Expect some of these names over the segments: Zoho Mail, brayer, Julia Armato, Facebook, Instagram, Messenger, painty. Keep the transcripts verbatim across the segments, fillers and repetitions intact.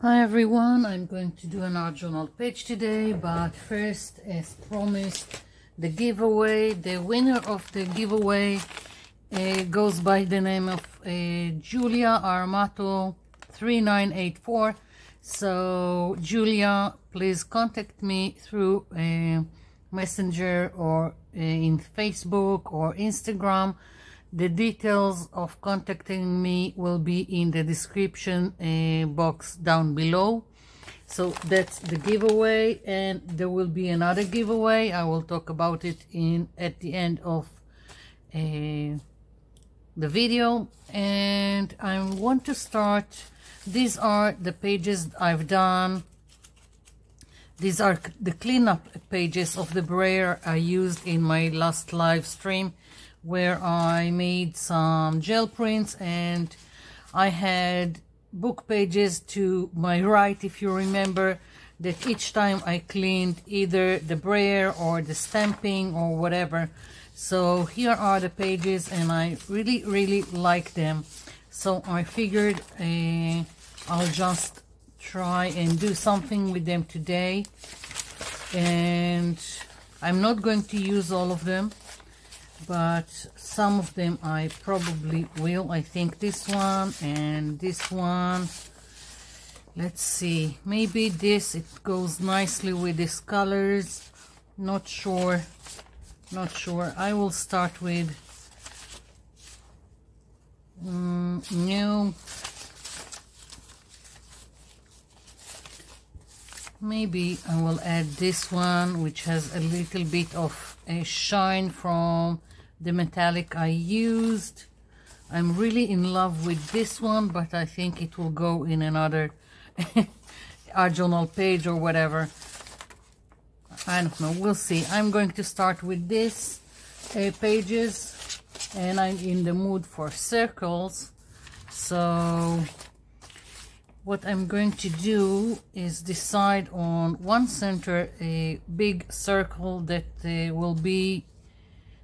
Hi everyone, I'm going to do an art journal page today, but first, as promised, the giveaway. The winner of the giveaway uh, goes by the name of uh, Julia Armato three nine eight four. So Julia, please contact me through uh, Messenger or uh, in Facebook or Instagram. The details of contacting me will be in the description uh, box down below. So that's the giveaway, and there will be another giveaway. I will talk about it in at the end of uh, the video. And I want to start. These are the pages I've done. These are the cleanup pages of the brayer I used in my last live stream, where I made some gel prints, and I had book pages to my right, if you remember, that each time I cleaned either the brayer or the stamping or whatever. So here are the pages, and I really really like them, so I figured uh, I'll just try and do something with them today. And I'm not going to use all of them, but some of them I probably will. I think this one and this one, let's see, maybe this, it goes nicely with these colors, not sure, not sure. I will start with um, new, maybe I will add this one, which has a little bit of a shine from the metallic I used. I'm really in love with this one, but I think it will go in another art journal page or whatever. I don't know, we'll see. I'm going to start with these uh, pages, and I'm in the mood for circles. So what I'm going to do is decide on one center, a big circle that uh, will be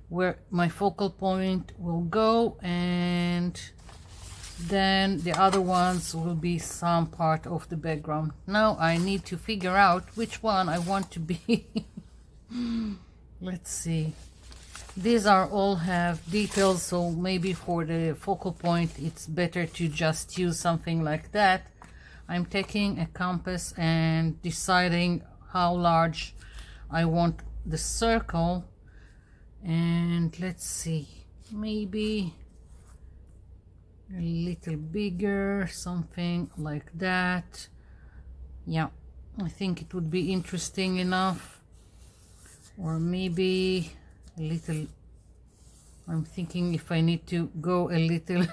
where my focal point will go, and then the other ones will be some part of the background. Now I need to figure out which one I want to be. Let's see, these are all have details, so maybe for the focal point it's better to just use something like that. I'm taking a compass and deciding how large I want the circle. And let's see, maybe a little bigger, something like that. Yeah, I think it would be interesting enough. Or maybe a little, I'm thinking if I need to go a little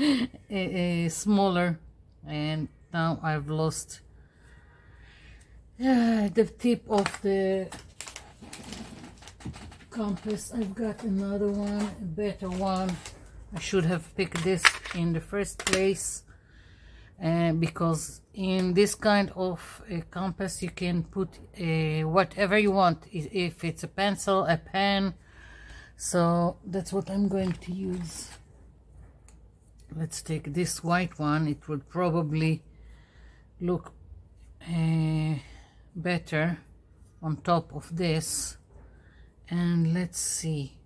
a, a smaller. And now I've lost uh, the tip of the compass. I've got another one, a better one. I should have picked this in the first place, uh, because in this kind of a compass you can put a, whatever you want, if it's a pencil, a pen. So that's what I'm going to use. Let's take this white one, it would probably look uh, better on top of this. And let's see,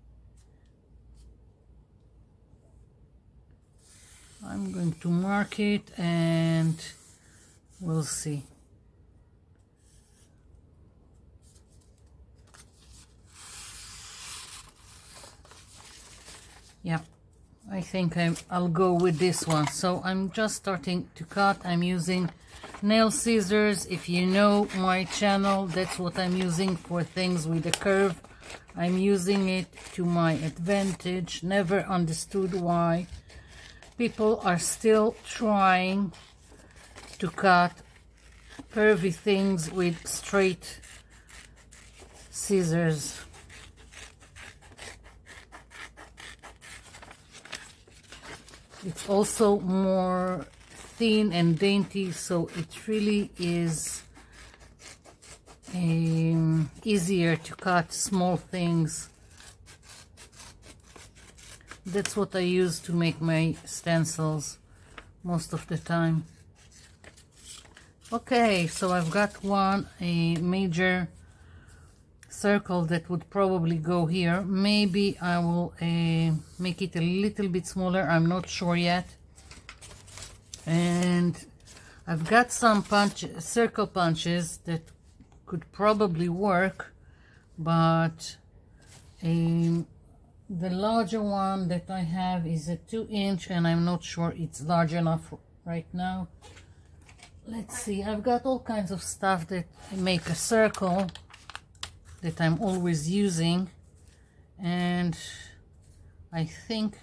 I'm going to mark it and we'll see. Yeah, I think I'm, I'll go with this one. So I'm just starting to cut. I'm using nail scissors. If you know my channel, that's what I'm using for things with a curve. I'm using it to my advantage. Never understood why people are still trying to cut curvy things with straight scissors. It's also more thin and dainty, so it really is Um, easier to cut small things. That's what I use to make my stencils most of the time. Okay, so I've got one a major circle that would probably go here. Maybe I will uh, make it a little bit smaller, I'm not sure yet. And I've got some punch circle punches that could probably work, but um, the larger one that I have is a two inch, and I'm not sure it's large enough right now. Let's see, I've got all kinds of stuff that make a circle that I'm always using, and I think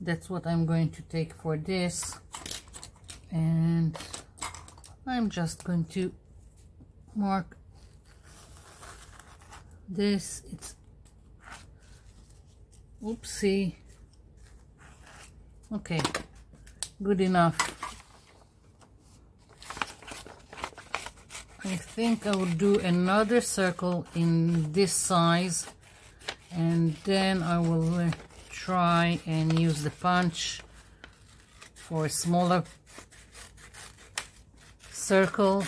that's what I'm going to take for this. And I'm just going to mark this. It's oopsie. Okay, good enough. I think I will do another circle in this size, and then I will uh, try and use the punch for a smaller circle.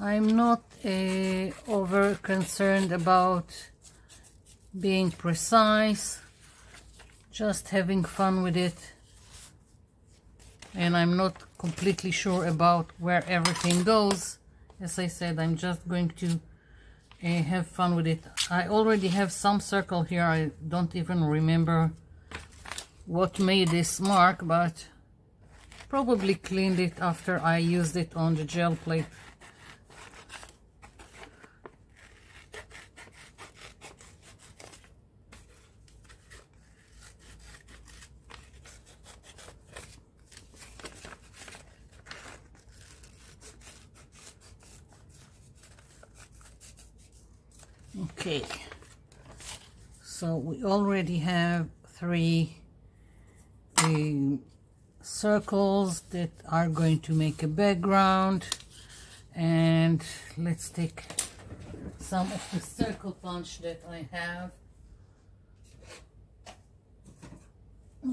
I'm not uh, over concerned about being precise, just having fun with it. And I'm not completely sure about where everything goes. As I said, I'm just going to uh, have fun with it. I already have some circle here. I don't even remember what made this mark, but probably cleaned it after I used it on the gel plate. Okay, so we already have three um, circles that are going to make a background, and let's take some of the circle punch that I have.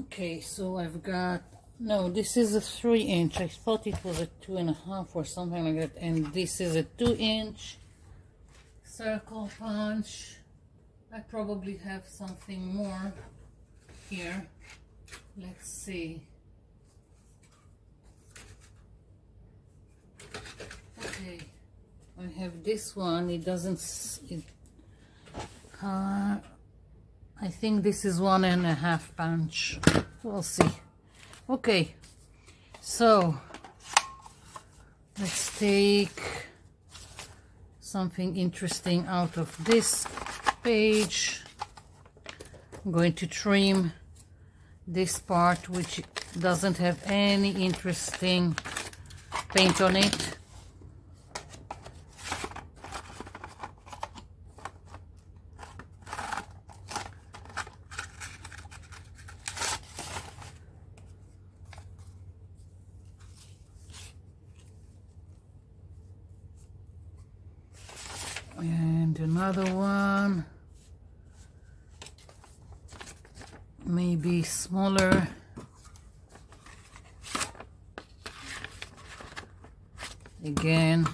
Okay, so I've got, no, this is a three inch, I thought it was a two and a half or something like that, and this is a two inch circle punch. I probably have something more here. Let's see. Okay, I have this one. It doesn't. It, uh, I think this is one and a half punch. We'll see. Okay, so let's take something interesting out of this page. I'm going to trim this part which doesn't have any interesting paint on it. And another one, maybe smaller. Again,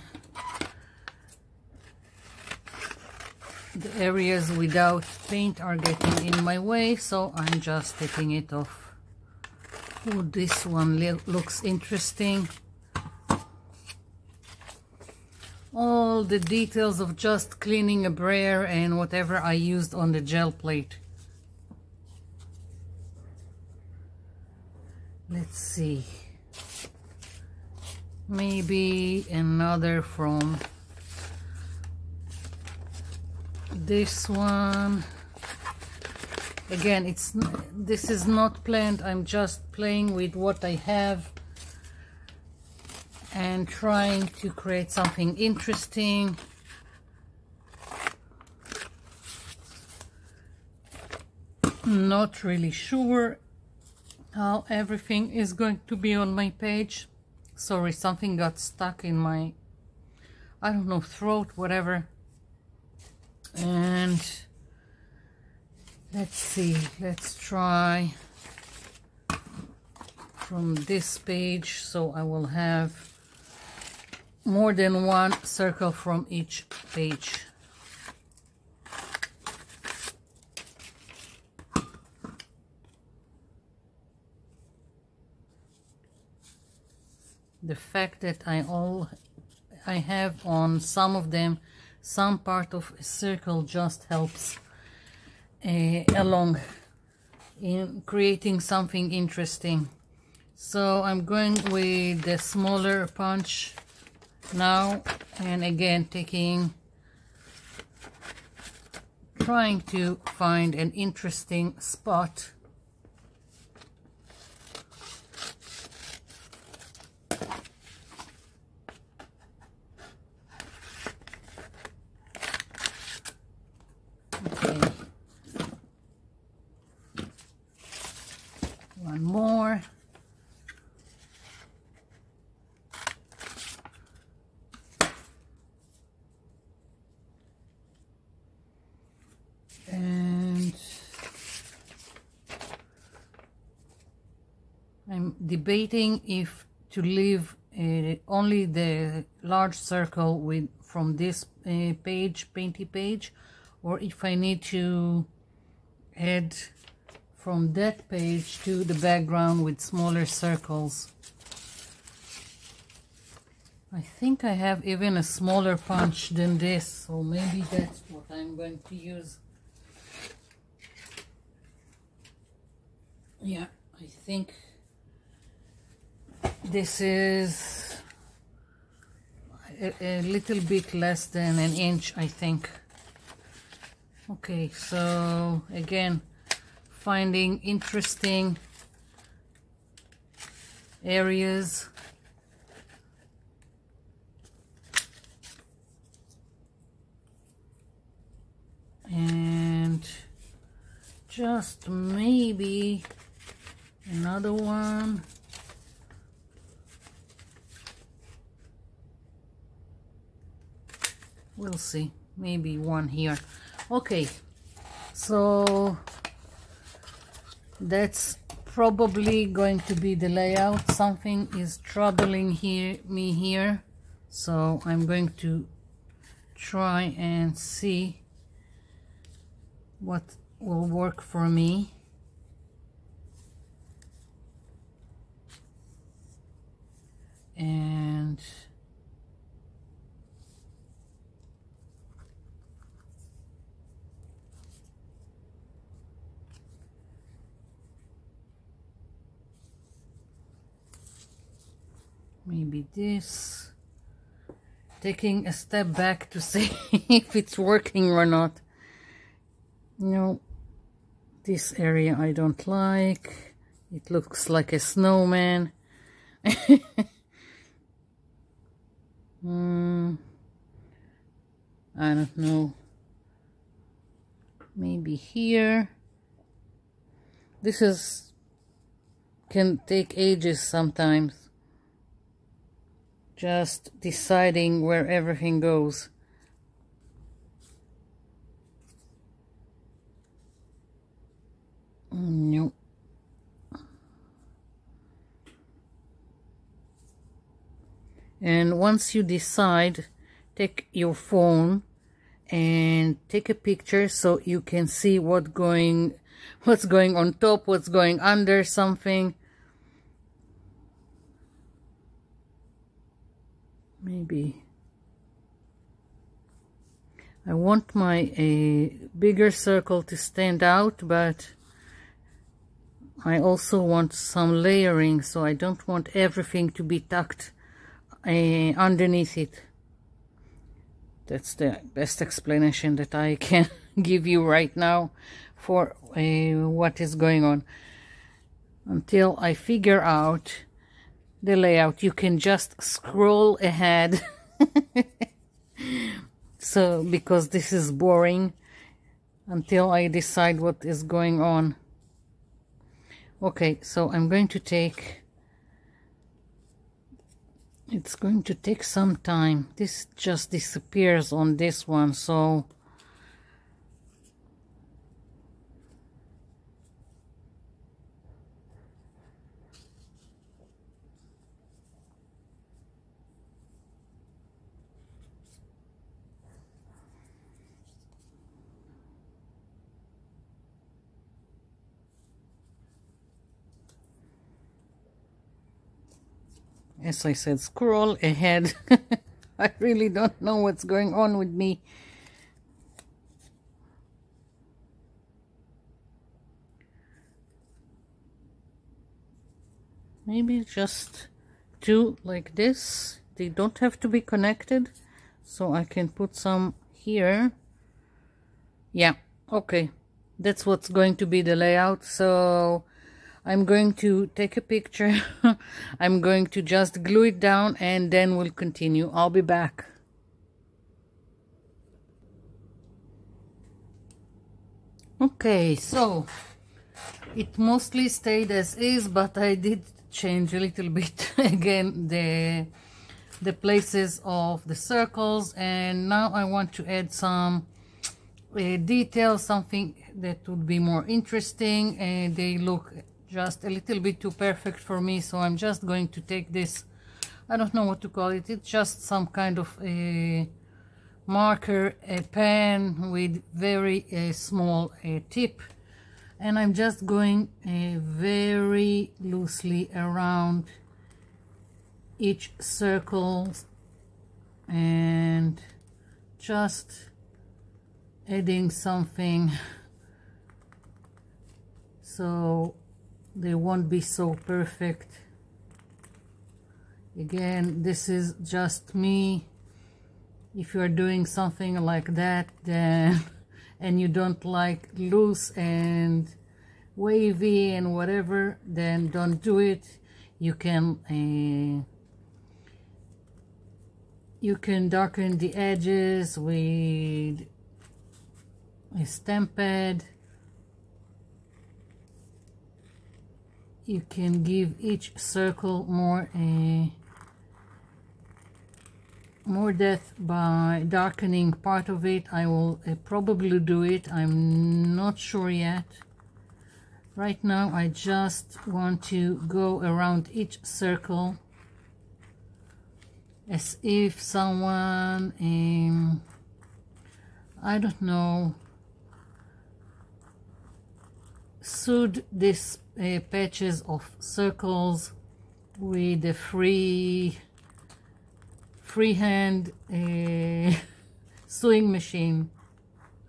the areas without paint are getting in my way, so I'm just taking it off. Oh, this one looks interesting. All the details of just cleaning a brayer and whatever I used on the gel plate. Let's see. Maybe another from this one. Again, it's this is not planned. I'm just playing with what I have and trying to create something interesting. Not really sure how everything is going to be on my page. Sorry, something got stuck in my, I don't know, throat, whatever. And let's see, let's try from this page, so I will have more than one circle from each page. The fact that I all I have on some of them some part of a circle just helps uh, along in creating something interesting. So I'm going with the smaller punch now, and again taking trying to find an interesting spot. Debating if to leave uh, only the large circle with from this uh, page, painty page, or if I need to add from that page to the background with smaller circles. I think I have even a smaller punch than this, so maybe that's what I'm going to use. Yeah, I think this is a, a little bit less than an inch, I think. Okay, so again, finding interesting areas. And just maybe another one. We'll see, maybe one here. Okay, so that's probably going to be the layout. Something is troubling here me here, so I'm going to try and see what will work for me. And maybe this, taking a step back to see if it's working or not. No, this area I don't like. It looks like a snowman. mm, I don't know. Maybe here. This is can take ages sometimes. Just deciding where everything goes. No. And once you decide, take your phone and take a picture so you can see what going, what's going on top, what's going under something. Maybe I want my uh, bigger circle to stand out, but I also want some layering, so I don't want everything to be tucked uh, underneath it. That's the best explanation that I can give you right now for uh, what is going on. Until I figure out the layout, you can just scroll ahead. So because this is boring until I decide what is going on. Okay, so I'm going to take, it's going to take some time. This just disappears on this one, so As I said, scroll ahead. I really don't know what's going on with me. Maybe just do like this. They don't have to be connected, so I can put some here. Yeah, okay, that's what's going to be the layout. So I'm going to take a picture. I'm going to just glue it down and then we'll continue. I'll be back. Okay, so it mostly stayed as is, but I did change a little bit again the the places of the circles, and now I want to add some uh, detail, something that would be more interesting, and they look just a little bit too perfect for me. So I'm just going to take this, I don't know what to call it, it's just some kind of a marker, a pen with very uh, small uh, tip, and I'm just going uh, very loosely around each circle and just adding something so they won't be so perfect. Again, this is just me. If you are doing something like that, then and you don't like loose and wavy and whatever, then don't do it. You can uh, you can darken the edges with a stamp pad. You can give each circle more a uh, more depth by darkening part of it. I will uh, probably do it. I'm not sure yet. Right now I just want to go around each circle as if someone, um, I don't know, sewed these uh, patches of circles with a free freehand uh, sewing machine.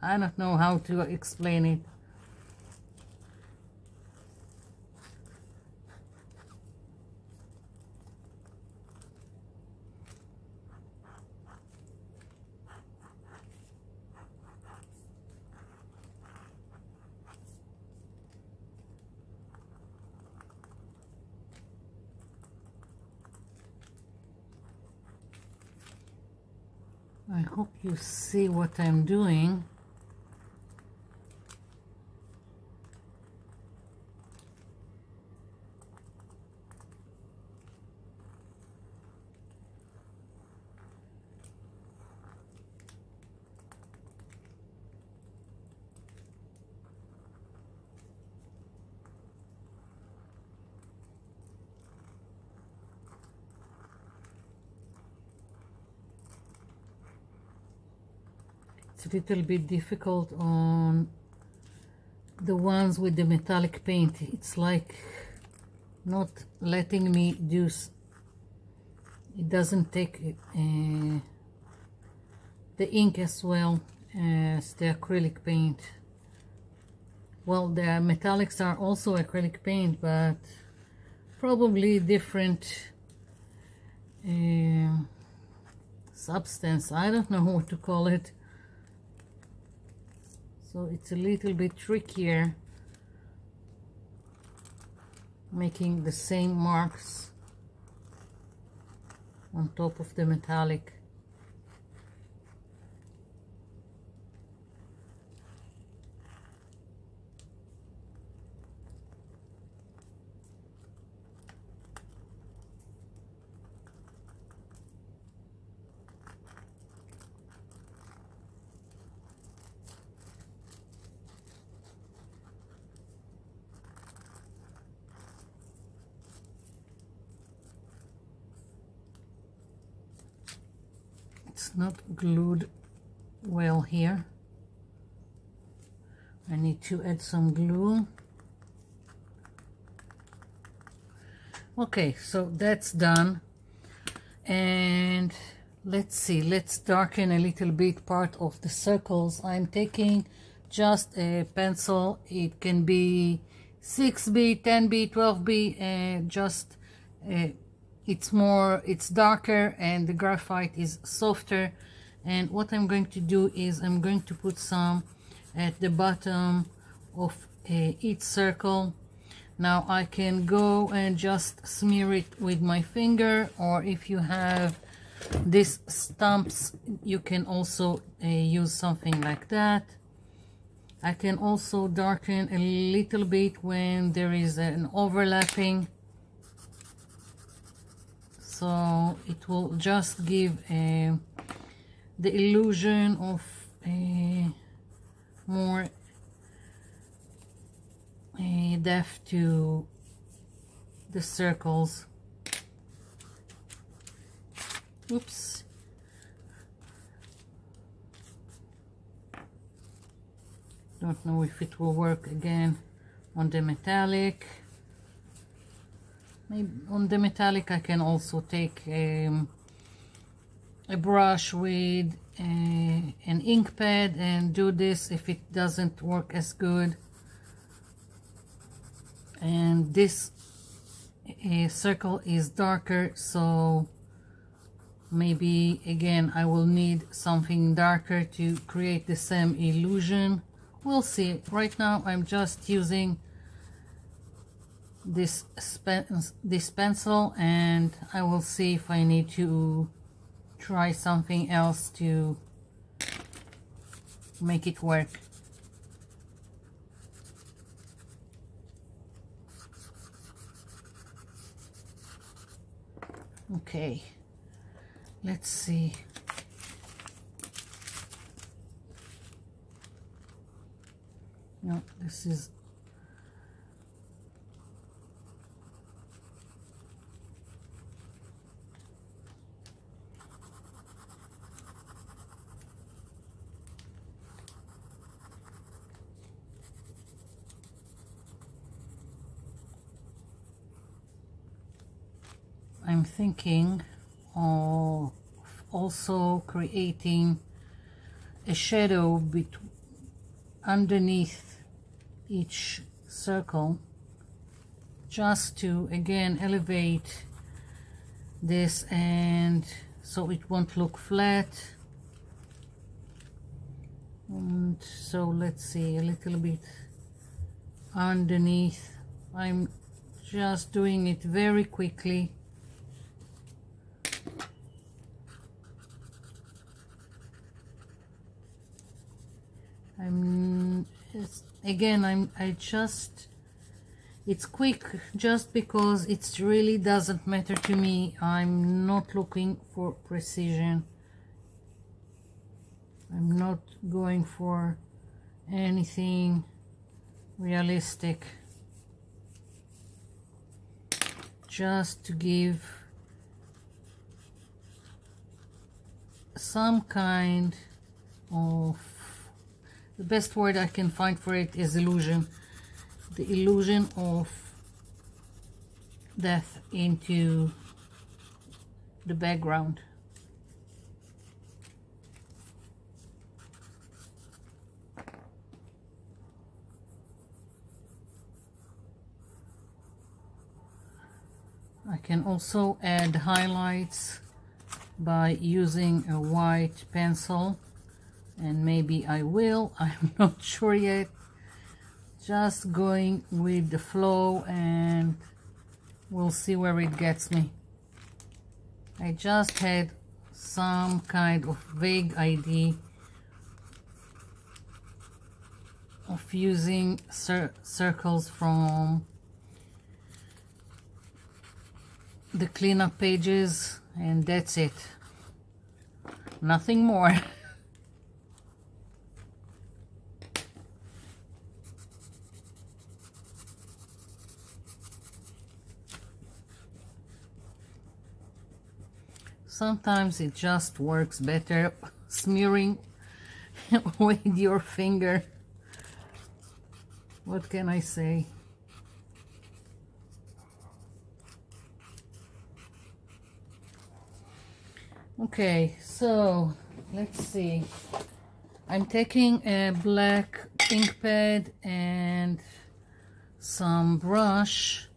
I don't know how to explain it. I hope you see what I'm doing. A little bit difficult on the ones with the metallic paint. It's like not letting me do, it doesn't take uh, the ink as well as the acrylic paint. Well, the metallics are also acrylic paint, but probably different uh, substance. I don't know what to call it. So it's a little bit trickier making the same marks on top of the metallic. Not glued well here. I need to add some glue. Okay, so that's done. And let's see, let's darken a little bit part of the circles. I'm taking just a pencil. It can be six B, ten B, twelve B, and just uh, it's more, it's darker, and the graphite is softer. And what I'm going to do is I'm going to put some at the bottom of uh, each circle. Now I can go and just smear it with my finger, or if you have these stumps, you can also uh, use something like that. I can also darken a little bit when there is an overlapping, so it will just give uh, the illusion of a more a depth to the circles. Oops. Don't know if it will work again on the metallic. Maybe on the metallic I can also take um, a brush with a, an ink pad and do this if it doesn't work as good. And this uh, circle is darker, so maybe again I will need something darker to create the same illusion. We'll see. Right now I'm just using this pen this pencil, and I will see if I need to try something else to make it work. Okay, let's see. No, this is I'm thinking of also creating a shadow between underneath each circle, just to again elevate this, and so it won't look flat. And so let's see, a little bit underneath. I'm just doing it very quickly. I'm again I'm I just it's quick just because it really doesn't matter to me. I'm not looking for precision. I'm not going for anything realistic, just to give some kind of, the best word I can find for it is illusion. The illusion of death into the background. I can also add highlights by using a white pencil. And maybe I will, I'm not sure yet. Just going with the flow, and we'll see where it gets me. I just had some kind of vague idea of using cir circles from the cleanup pages, and that's it. Nothing more. Sometimes it just works better smearing with your finger. What can I say? Okay, so let's see. I'm taking a black ink pad and some brush,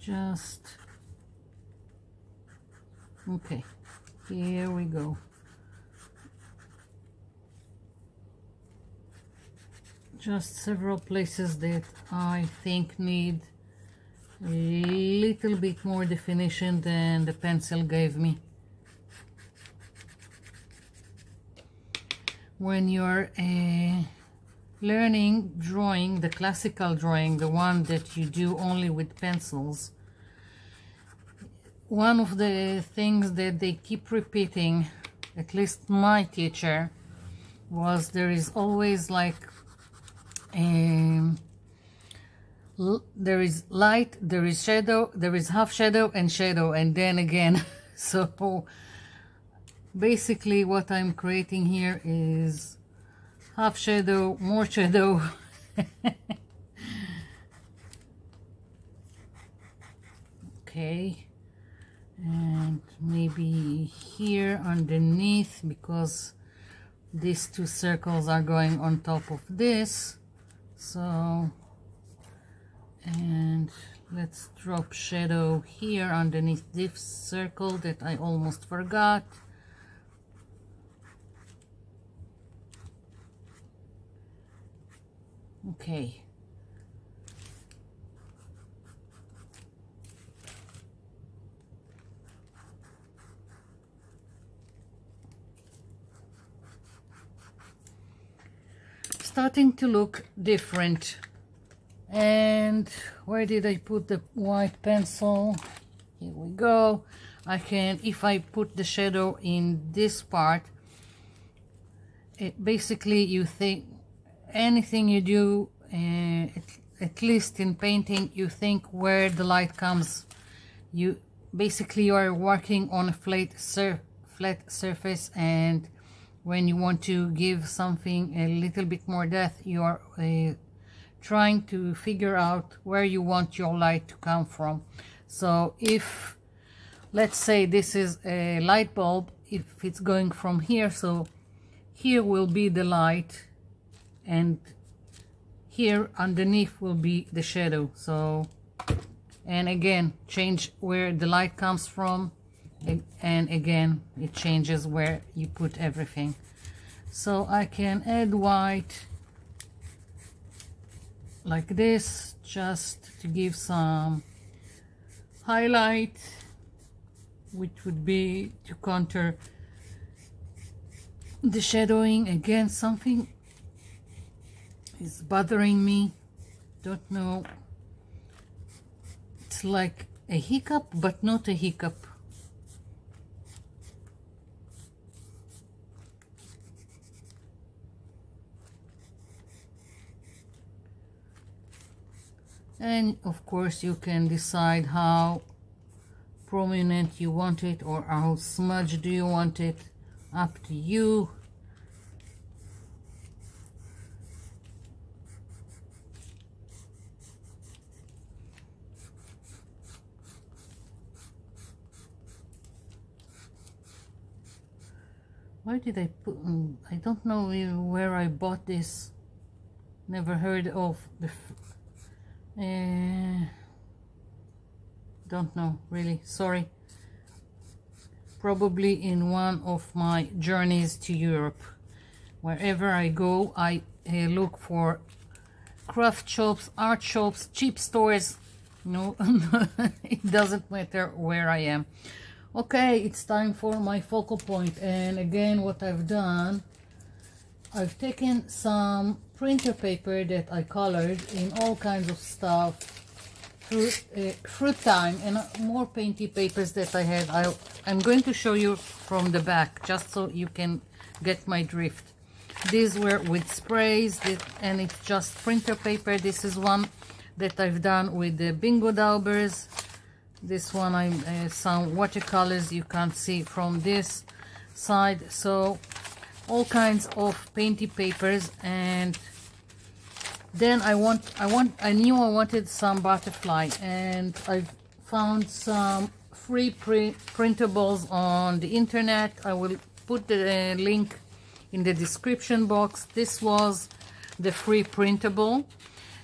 just okay, here we go. Just several places that I think need a little bit more definition than the pencil gave me. When you're uh, learning drawing, the classical drawing, the one that you do only with pencils, one of the things that they keep repeating, at least my teacher, was there is always like Um, there is light, there is shadow, there is half shadow and shadow, and then again. So basically what I'm creating here is half shadow, more shadow. Okay, and maybe here underneath, because these two circles are going on top of this. So, and let's drop shadow here underneath this circle that I almost forgot. Okay. Starting to look different. And where did I put the white pencil? Here we go. I can, if I put the shadow in this part, it basically, you think anything you do, uh, at, at least in painting, you think where the light comes. You basically you are working on a flat sur flat surface, and when you want to give something a little bit more depth, you are uh, trying to figure out where you want your light to come from. So if, let's say this is a light bulb, if it's going from here, so here will be the light and here underneath will be the shadow. So, and again, change where the light comes from. And again, it changes where you put everything. So I can add white like this, just to give some highlight, which would be to counter the shadowing. Again, something is bothering me, don't know, it's like a hiccup but not a hiccup. And of course you can decide how prominent you want it or how smudged do you want it, up to you. Where did I put, I don't know where I bought this, never heard of before. Uh, don't know really, sorry, probably in one of my journeys to Europe. Wherever I go, I uh, look for craft shops, art shops, cheap stores, no. It doesn't matter where I am. Okay, it's time for my focal point, and again what I've done, I've taken some printer paper that I colored in all kinds of stuff, fruit, uh, fruit time, and more painty papers that I had. I, I'm going to show you from the back just so you can get my drift. These were with sprays that, and it's just printer paper. This is one that I've done with the Bingo Daubers. This one, I uh, some watercolors you can't see from this side. So all kinds of painty papers, and then I want I want I knew I wanted some butterfly, and I found some free print printables on the internet. I will put the uh, link in the description box. This was the free printable,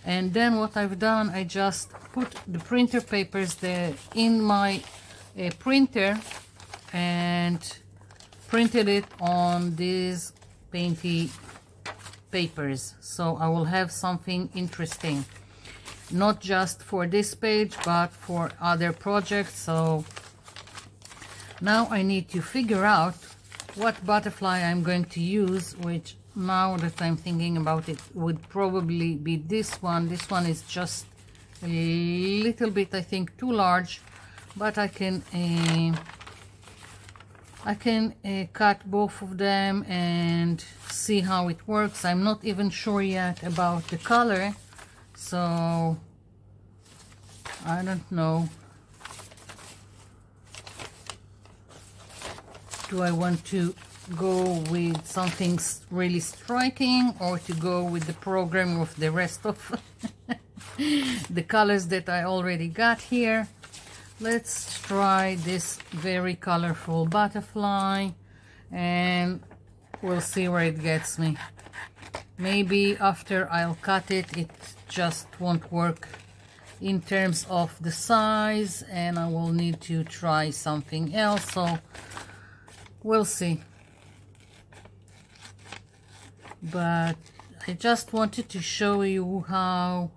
and then what I've done, I just put the printer papers there in my uh, printer and printed it on these painty papers, so I will have something interesting, not just for this page but for other projects. So now I need to figure out what butterfly I'm going to use, which now that I'm thinking about it would probably be this one. This one is just a little bit, I think, too large, but I can uh, I can uh, cut both of them and see how it works. I'm not even sure yet about the color, so I don't know. Do I want to go with something really striking, or to go with the program of the rest of the colors that I already got here? Let's try this very colorful butterfly and we'll see where it gets me. Maybe after I'll cut it, it just won't work in terms of the size and I will need to try something else, so we'll see. But I just wanted to show you how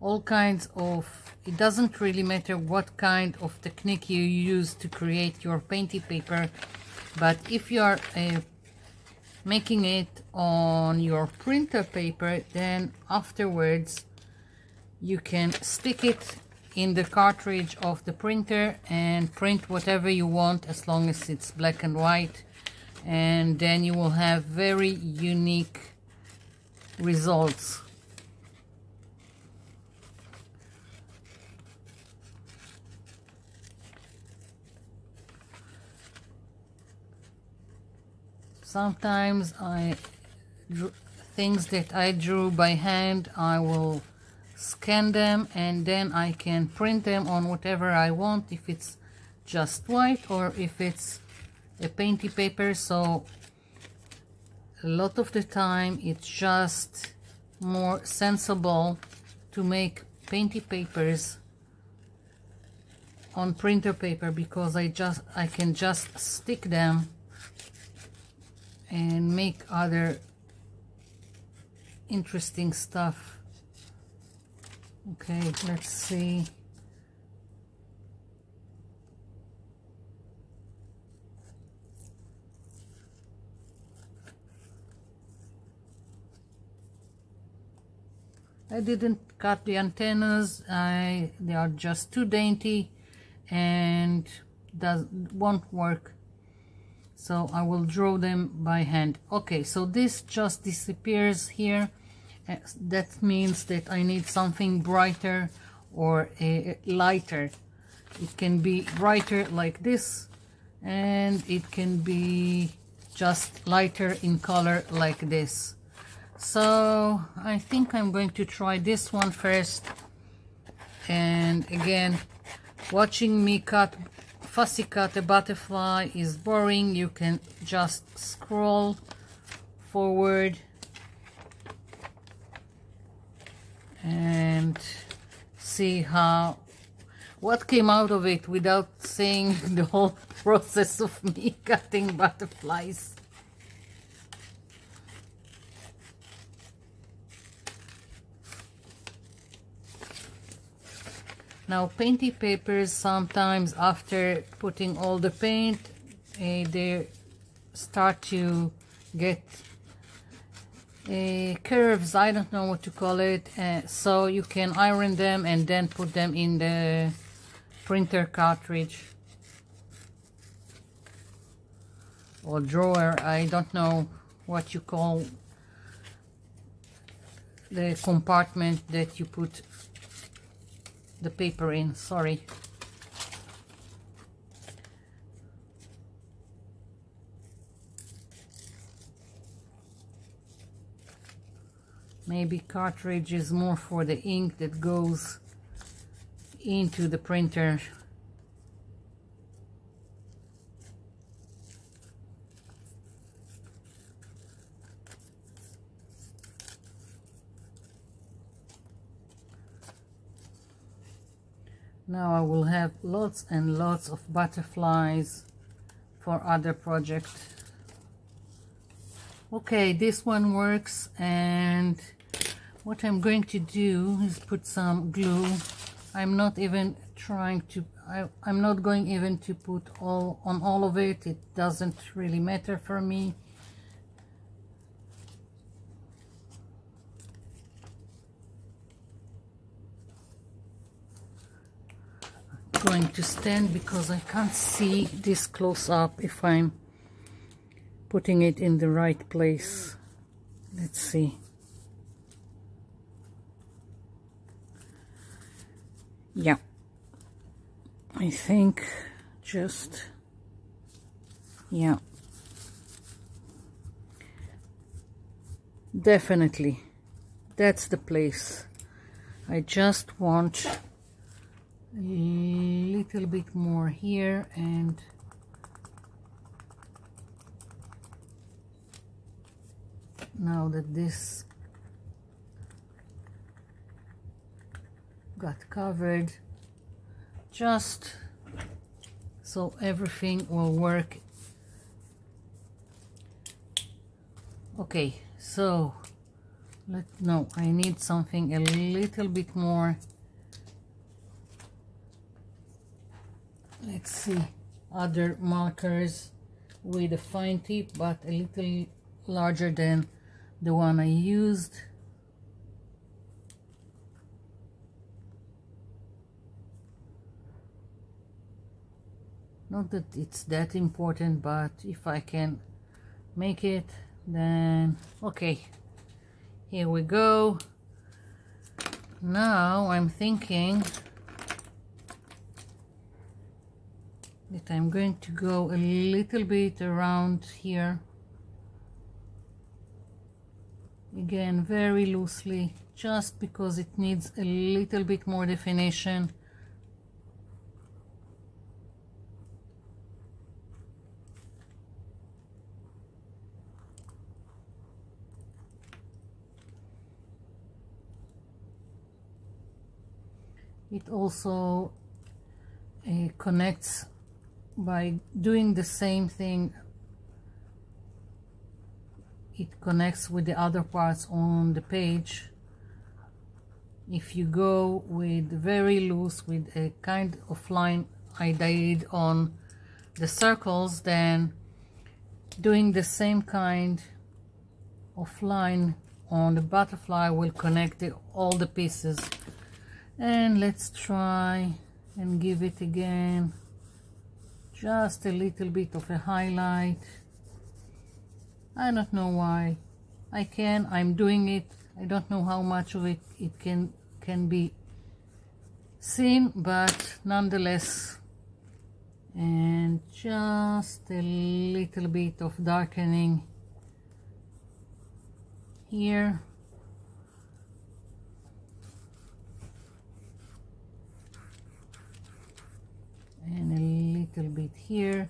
all kinds of, it doesn't really matter what kind of technique you use to create your painty paper, but if you are uh, making it on your printer paper, then afterwards you can stick it in the cartridge of the printer and print whatever you want, as long as it's black and white, and then you will have very unique results. Sometimes I drew things that I drew by hand, I will scan them and then I can print them on whatever I want, if it's just white or if it's a painty paper. So a lot of the time it's just more sensible to make painty papers on printer paper, because I just I can just stick them and make other interesting stuff. Okay, let's see. I didn't cut the antennas. I they are just too dainty and does won't work. So I will draw them by hand. Okay, so this just disappears here. That means that I need something brighter or uh, lighter. It can be brighter like this, and it can be just lighter in color like this. So I think I'm going to try this one first. And again, watching me cut fussy cut a butterfly is boring. You can just scroll forward and see how what came out of it without seeing the whole process of me cutting butterflies. Now, painty papers, sometimes after putting all the paint, uh, they start to get uh, curves, I don't know what to call it, uh, so you can iron them and then put them in the printer cartridge or drawer. I don't know what you call the compartment that you put the paper in, sorry. Maybe cartridge is more for the ink that goes into the printer Now I will have lots and lots of butterflies for other project. Okay, this one works, and what I'm going to do is put some glue. I'm not even trying to I, I'm not going even to put all on all of it. It doesn't really matter for me. I'm going to stand because I can't see this close up if I'm putting it in the right place. Let's see. Yeah, I think just, yeah, definitely that's the place. I just want a little bit more here, and now that this got covered, just so everything will work. Okay, so let no, I need something a little bit more. Let's see, other markers with a fine tip, but a little larger than the one I used. Not that it's that important, but if I can make it, then okay, here we go. Now I'm thinking that I'm going to go a little bit around here. Again, very loosely, just because it needs a little bit more definition. It also uh, connects by doing the same thing. It connects with the other parts on the page. If you go with very loose, with a kind of line I did on the circles, then doing the same kind of line on the butterfly will connect the, all the pieces. And let's try and give it again just a little bit of a highlight. I don't know why I can I'm doing it. I don't know how much of it it can can be seen, but nonetheless. And just a little bit of darkening here. And a little bit here.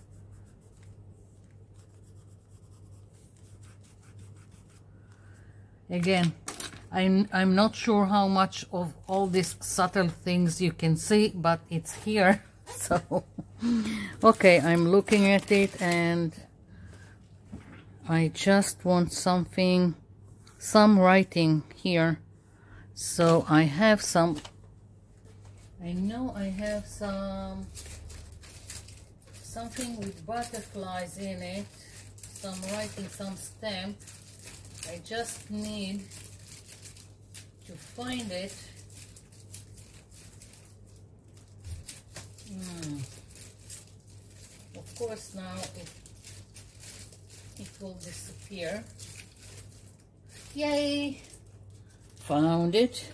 Again, I'm, I'm not sure how much of all these subtle things you can see, but it's here. So, okay, I'm looking at it, and I just want something, some writing here. So I have some, I know I have some, something with butterflies in it, some writing, some stamp. I just need to find it. Mm. Of course, now it, it will disappear. Yay! Found it.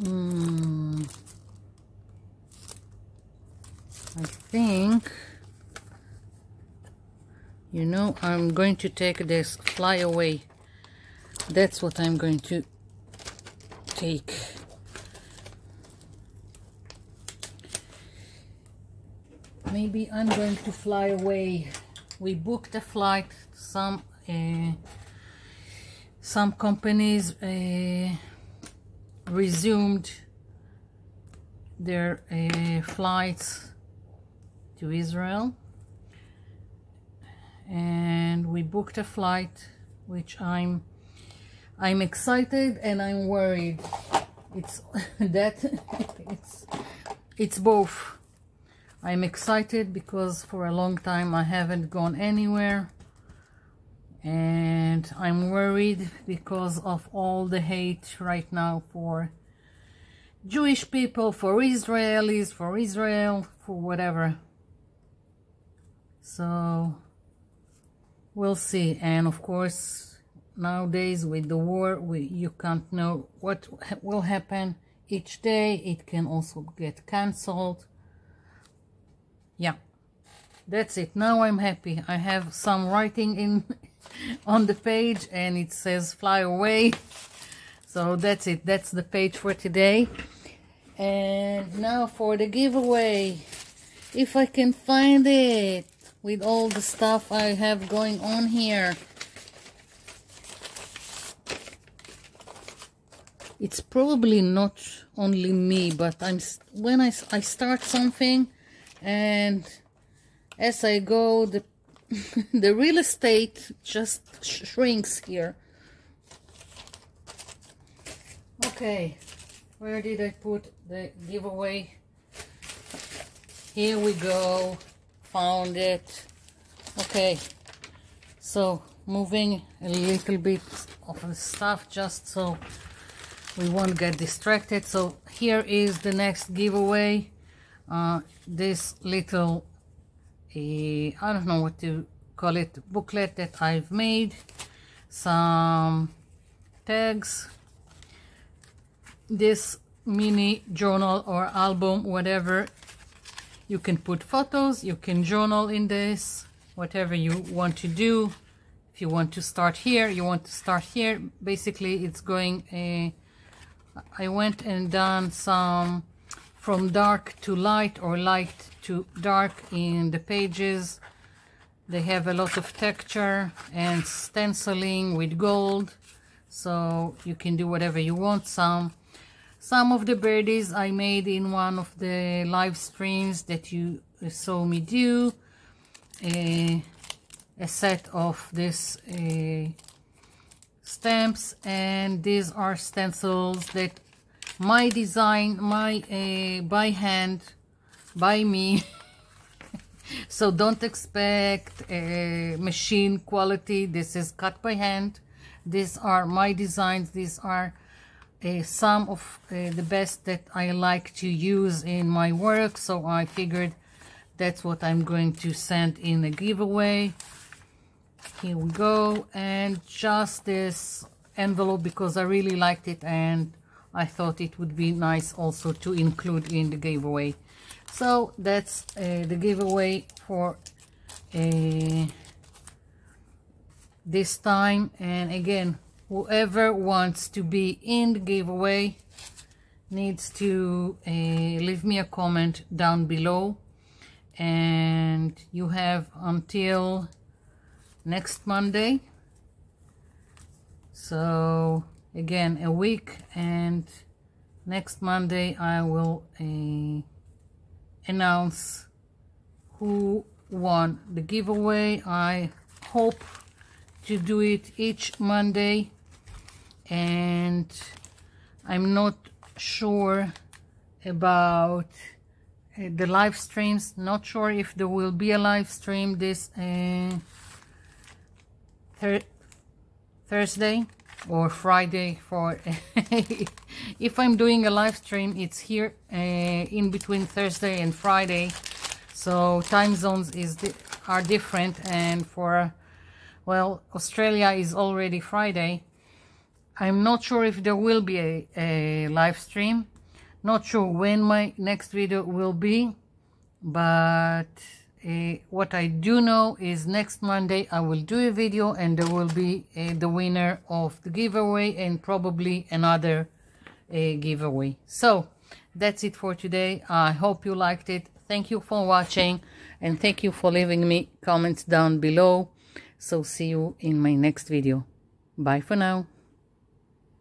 Mm. I think, you know, I'm going to take this fly away. That's what I'm going to take. Maybe I'm going to fly away. We booked a flight. Some uh, some companies uh, resumed their uh, flights to Israel, and we booked a flight, which I'm I'm excited and I'm worried. It's that it's it's both. I'm excited because for a long time I haven't gone anywhere, and I'm worried because of all the hate right now for Jewish people, for Israelis, for Israel, for whatever. So we'll see. And of course, nowadays with the war, we you can't know what will happen each day. It can also get cancelled. Yeah, that's it. Now I'm happy. I have some writing in on the page and it says fly away. So that's it. That's the page for today. And now for the giveaway. If I can find it with all the stuff I have going on here. It's probably not only me, but I'm when I, I start something, and as I go, the the real estate just sh shrinks here. Okay, where did I put the giveaway? Here we go, found it. Okay, so moving a little bit of the stuff just so we won't get distracted. So here is the next giveaway. Uh, this little, uh, I don't know what to call it, booklet that I've made, some tags, this mini journal or album, whatever. You can put photos, you can journal in this, whatever you want to do. If you want to start here, you want to start here. Basically, it's going, uh, I went and done some from dark to light or light to dark in the pages. They have a lot of texture and stenciling with gold, so you can do whatever you want. Some some of the birdies I made in one of the live streams that you saw me do. A, a set of this uh, stamps, and these are stencils that my design, my uh, by hand, by me. So don't expect uh, machine quality. This is cut by hand. These are my designs. These are uh, some of uh, the best that I like to use in my work. So I figured that's what I'm going to send in a giveaway. Here we go. And just this envelope because I really liked it and I thought it would be nice also to include in the giveaway. So that's uh, the giveaway for uh, this time. And again, whoever wants to be in the giveaway needs to uh, leave me a comment down below. And you have until next Monday. So again, a week, and next Monday I will uh, announce who won the giveaway. I hope to do it each Monday, and I'm not sure about uh, the live streams. Not sure if there will be a live stream this uh, thir Thursday. Or Friday for if I'm doing a live stream, it's here uh, in between Thursday and Friday, so time zones is di are different, and for, well, Australia is already Friday. I'm not sure if there will be a, a live stream, not sure when my next video will be, but uh, what I do know is next Monday I will do a video, and there will be uh, the winner of the giveaway and probably another uh, giveaway. So that's it for today. I hope you liked it. Thank you for watching, and thank you for leaving me comments down below. So see you in my next video. Bye for now.